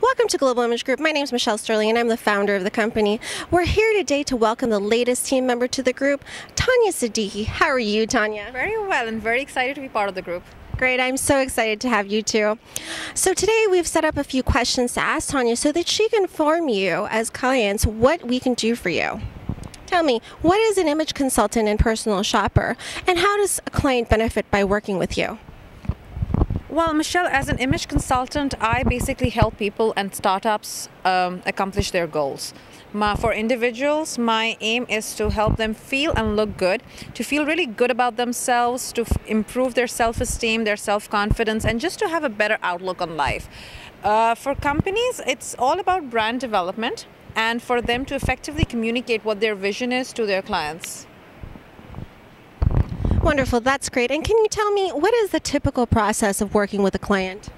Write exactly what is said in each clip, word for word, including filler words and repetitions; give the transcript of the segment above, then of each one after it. Welcome to Global Image Group. My name is Michelle Sterling and I'm the founder of the company. We're here today to welcome the latest team member to the group, Tanya Siddiqui. How are you, Tanya? Very well, and very excited to be part of the group. Great, I'm so excited to have you too. So today we've set up a few questions to ask Tanya so that she can inform you as clients what we can do for you. Tell me, what is an image consultant and personal shopper, and how does a client benefit by working with you? Well, Michelle, as an image consultant, I basically help people and startups um, accomplish their goals. My, for individuals, my aim is to help them feel and look good, to feel really good about themselves, to f improve their self-esteem, their self-confidence, and just to have a better outlook on life. Uh, for companies, it's all about brand development and for them to effectively communicate what their vision is to their clients. Wonderful, that's great. And can you tell me, what is the typical process of working with a client?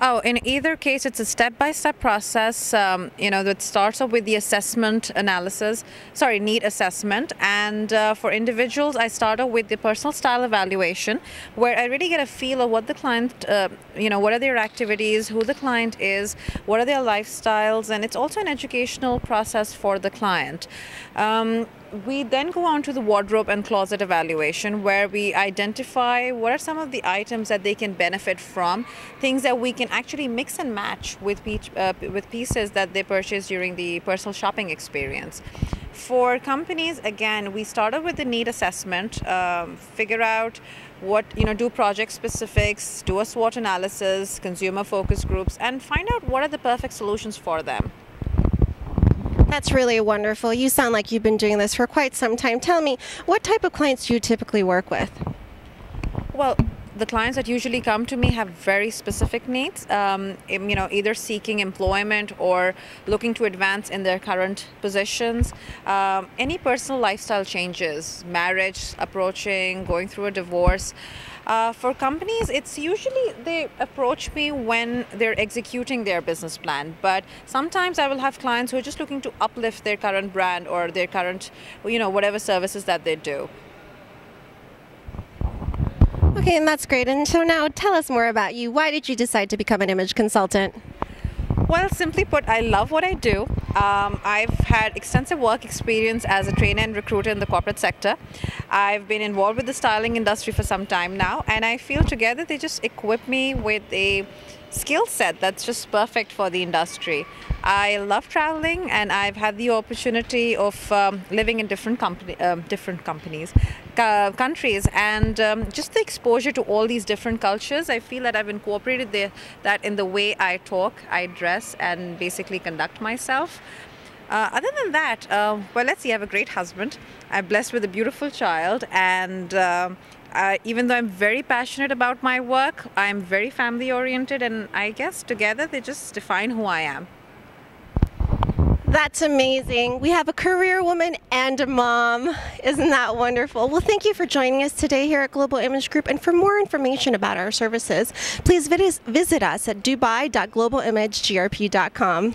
Oh, in either case, it's a step-by-step process, um, you know, that starts off with the assessment analysis, sorry, need assessment. And uh, for individuals, I start off with the personal style evaluation, where I really get a feel of what the client, uh, you know, what are their activities, who the client is, what are their lifestyles, and it's also an educational process for the client. Um, We then go on to the wardrobe and closet evaluation, where we identify what are some of the items that they can benefit from, things that we can actually mix and match with, uh, with pieces that they purchase during the personal shopping experience. For companies, again, we started with the need assessment, um, figure out what, you know, do project specifics, do a SWOT analysis, consumer focus groups, and find out what are the perfect solutions for them. That's really wonderful. You sound like you've been doing this for quite some time. Tell me, what type of clients do you typically work with? Well, the clients that usually come to me have very specific needs, um, you know, either seeking employment or looking to advance in their current positions. Um, any personal lifestyle changes, marriage approaching, going through a divorce. Uh, for companies, it's usually they approach me when they're executing their business plan. But sometimes I will have clients who are just looking to uplift their current brand or their current, you know, whatever services that they do. Okay, and that's great. And so now tell us more about you. Why did you decide to become an image consultant? Well, simply put, I love what I do. Um, I've had extensive work experience as a trainer and recruiter in the corporate sector. I've been involved with the styling industry for some time now, and I feel together they just equip me with a skill set that's just perfect for the industry. I love traveling, and I've had the opportunity of um, living in different company, um, different companies, uh, countries, and um, just the exposure to all these different cultures. I feel that I've incorporated the, that in the way I talk, I dress, and basically conduct myself. Uh, other than that, uh, well, let's see, I have a great husband. I'm blessed with a beautiful child, and uh, uh, even though I'm very passionate about my work, I'm very family oriented, and I guess together they just define who I am. That's amazing. We have a career woman and a mom. Isn't that wonderful? Well, thank you for joining us today here at Global Image Group. And for more information about our services, please visit us at dubai dot global image group dot com.